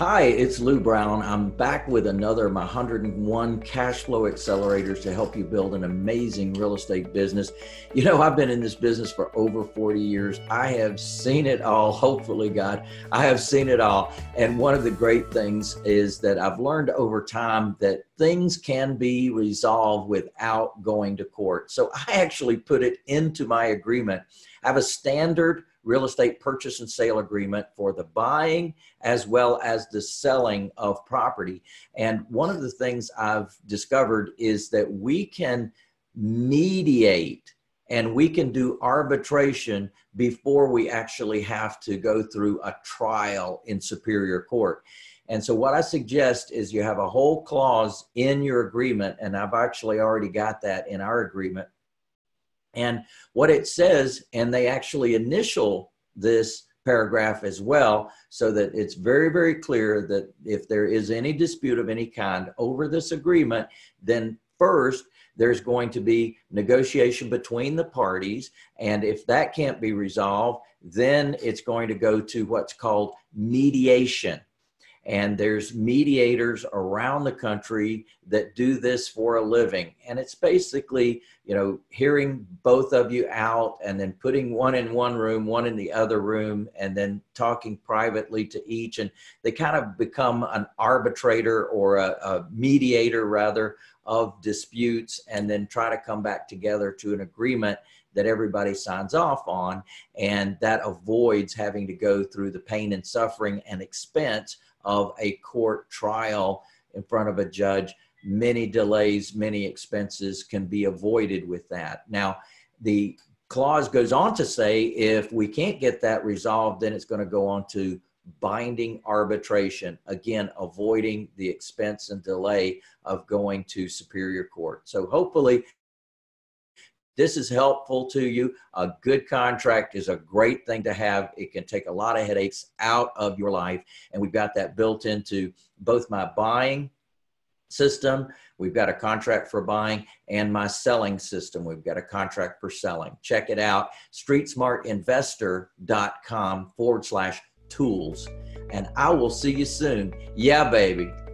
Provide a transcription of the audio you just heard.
Hi, it's Lou Brown. I'm back with another of my 101 cash flow accelerators to help you build an amazing real estate business. You know, I've been in this business for over 40 years. I have seen it all. Hopefully, God, I have seen it all. And one of the great things is that I've learned over time that things can be resolved without going to court. So I actually put it into my agreement. I have a standard real estate purchase and sale agreement for the buying as well as the selling of property. And one of the things I've discovered is that we can mediate and we can do arbitration before we actually have to go through a trial in superior court. And so what I suggest is you have a whole clause in your agreement, and I've actually already got that in our agreement. And what it says, and they actually initial this paragraph as well, so that it's very, very clear that if there is any dispute of any kind over this agreement, then first, there's going to be negotiation between the parties. And if that can't be resolved, then it's going to go to what's called mediation. And there's mediators around the country that do this for a living. And it's basically, you know, hearing both of you out and then putting one in one room, one in the other room, and then talking privately to each. And they kind of become an arbitrator or a mediator rather of disputes, and then try to come back together to an agreement that everybody signs off on. And that avoids having to go through the pain and suffering and expense of a court trial in front of a judge. Many delays, many expenses can be avoided with that. Now, the clause goes on to say, if we can't get that resolved, then it's going to go on to binding arbitration, again, avoiding the expense and delay of going to superior court. So hopefully this is helpful to you. A good contract is a great thing to have. It can take a lot of headaches out of your life. And we've got that built into both my buying system. We've got a contract for buying, and my selling system. We've got a contract for selling. Check it out. streetsmartinvestor.com/tools. And I will see you soon. Yeah, baby.